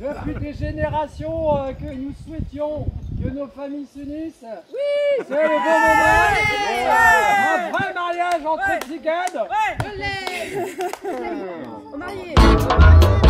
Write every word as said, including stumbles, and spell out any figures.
depuis des générations euh, que nous souhaitions que nos familles s'unissent. Oui, c'est le bon moment. Un vrai mariage entre cigales. Ouais. On est mariés.